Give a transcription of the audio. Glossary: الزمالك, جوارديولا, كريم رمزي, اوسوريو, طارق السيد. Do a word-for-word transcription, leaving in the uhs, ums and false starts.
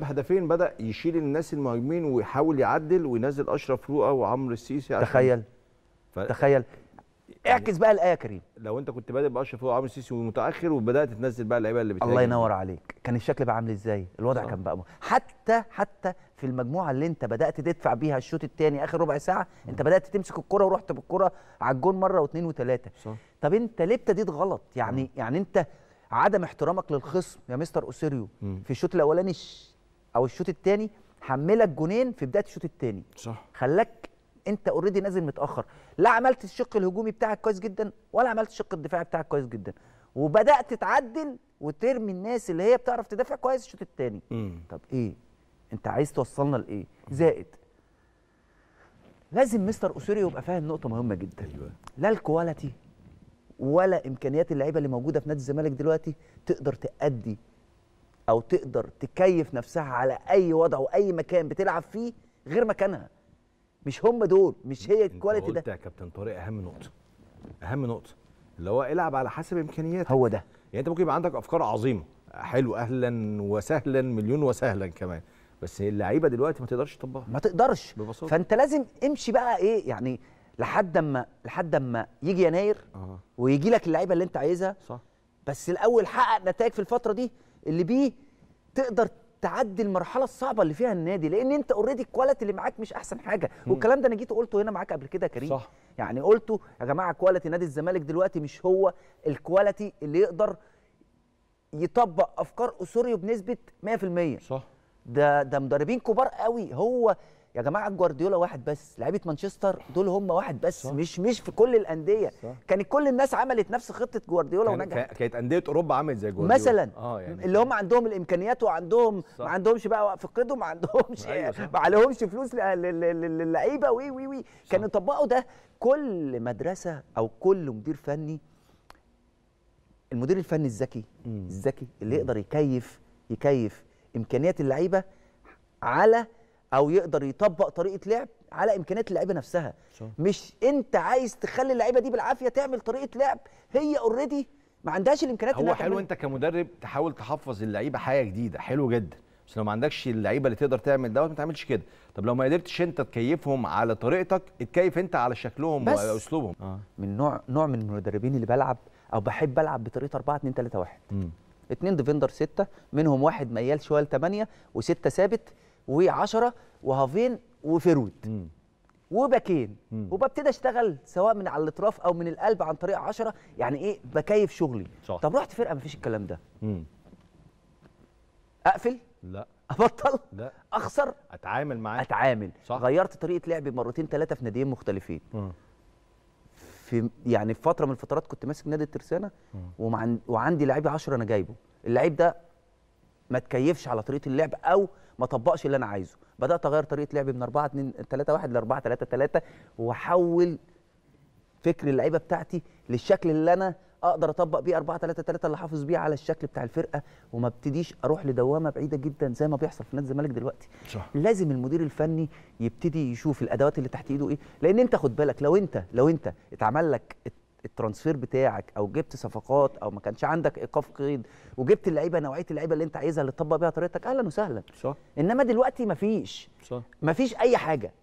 بهدفين بدأ يشيل الناس المهاجمين ويحاول يعدل وينزل اشرف رؤى وعمرو السيسي. تخيل ف... تخيل اعكس بقى الايه يا كريم. لو انت كنت بادئ باشرف رؤى وعمرو السيسي ومتاخر وبدات تنزل بقى اللعيبه اللي بتهاجم، الله ينور عليك، كان الشكل بقى عامل ازاي؟ الوضع صح. كان بقى حتى حتى في المجموعه اللي انت بدات تدفع بيها الشوط الثاني اخر ربع ساعه، انت بدات تمسك الكره ورحت بالكره على الجون مره واثنين وثلاثه. طب انت ليه ابتديت غلط؟ يعني م. يعني انت عدم احترامك للخصم يا مستر اوسوريو في الشوط الاولاني او الشوط الثاني حملك جونين في بدايه الشوط الثاني، صح، خلاك انت اوريدي نازل متاخر، لا عملت الشق الهجومي بتاعك كويس جدا ولا عملت الشق الدفاعي بتاعك كويس جدا، وبدات تتعدل وترمي الناس اللي هي بتعرف تدافع كويس الشوط الثاني. طب ايه انت عايز توصلنا لايه؟ زائد لازم مستر اوسوريو يبقى فاهم نقطه مهمه جدا، لا الكواليتي ولا امكانيات اللعيبه اللي موجوده في نادي الزمالك دلوقتي تقدر تأدي او تقدر تكيف نفسها على اي وضع واي مكان بتلعب فيه غير مكانها. مش هم دول، مش هي الكواليتي. ده انت قلت يا كابتن طارق اهم نقطه، اهم نقطه اللي هو العب على حسب امكانياتك. هو ده، يعني انت ممكن يبقى عندك افكار عظيمه، حلو، اهلا وسهلا، مليون وسهلا كمان، بس اللعيبه دلوقتي ما تقدرش تطبقها، ما تقدرش ببساطه. فانت لازم امشي بقى ايه يعني لحد اما لحد اما يجي يناير آه. ويجي لك اللعيبه اللي انت عايزها، صح، بس الاول حقق نتائج في الفتره دي اللي بيه تقدر تعدي المرحله الصعبه اللي فيها النادي، لان انت اوريدي الكواليتي اللي معاك مش احسن حاجه. والكلام ده انا جيت وقلته هنا معاك قبل كده يا كريم، صح، يعني قلته يا جماعه كواليتي نادي الزمالك دلوقتي مش هو الكواليتي اللي يقدر يطبق افكار اوسوريو بنسبه مية في المية، صح، ده ده مدربين كبار قوي. هو يا جماعه جوارديولا واحد بس، لعيبه مانشستر دول هم واحد بس، صح. مش مش في كل الانديه، صح. كانت كل الناس عملت نفس خطه جوارديولا ونجحت. كانت انديه اوروبا عملت زي جوارديولا مثلا آه يعني اللي هم عندهم الامكانيات وعندهم، صح. ما عندهمش بقى في قيدهم، ما عندهمش، أيوة، ما عليهمش فلوس للعيبه وي وي وي كانوا يطبقوا ده. كل مدرسه او كل مدير فني، المدير الفني الذكي الذكي اللي يقدر يكيف يكيف امكانيات اللعيبه على او يقدر يطبق طريقه لعب على امكانيات اللعيبه نفسها، صح. مش انت عايز تخلي اللعيبه دي بالعافيه تعمل طريقه لعب هي اوريدي ما عندهاش الامكانيات. هو حلو انت كمدرب تحاول تحفظ اللعيبه حاجه جديده، حلو جدا، بس لو ما عندكش اللعيبه اللي تقدر تعمل دوت ما تعملش كده. طب لو ما قدرتش انت تكيفهم على طريقتك، اتكيف انت على شكلهم وعلى اسلوبهم. آه. من نوع نوع من المدربين اللي بلعب او بحب العب بطريقه أربعة اتنين تلاتة واحد، اتنين ديفندر ستة منهم واحد ميال شويه لتمانية وستة ثابت وعشرة وهافين وفيرود وباكين، وببتدي اشتغل سواء من على الاطراف او من القلب عن طريق عشرة، يعني ايه بكيف شغلي، صح. طب رحت فرقه مفيش الكلام ده، مم. اقفل؟ لا، ابطل؟ لا، اخسر؟ اتعامل معاه، اتعامل، صح. غيرت طريقه لعبي مرتين ثلاثه في ناديين مختلفين، مم. في يعني في فتره من الفترات كنت ماسك نادي الترسانه ومع... وعندي لعيب عشرة انا جايبه، اللعيب ده ما تكيفش على طريقه اللعب او ما طبقش اللي انا عايزه، بدات اغير طريقه لعبي من أربعة اتنين تلاتة واحد ل أربعة تلاتة تلاتة واحول فكر اللعيبه بتاعتي للشكل اللي انا اقدر اطبق بيه أربعة تلاتة تلاتة اللي حافظ بيه على الشكل بتاع الفرقه، وما ابتديش اروح لدوامه بعيده جدا زي ما بيحصل في نادي الزمالك دلوقتي، صح. لازم المدير الفني يبتدي يشوف الادوات اللي تحت ايده ايه، لان انت خد بالك لو انت لو انت اتعمل لك الترانسفير بتاعك او جبت صفقات او ما كانش عندك ايقاف قيد وجبت اللعيبه نوعيه اللعيبه اللي انت عايزها اللي تطبق بيها طريقتك، اهلا وسهلا، صح. انما دلوقتي مفيش، صح، مفيش اي حاجه.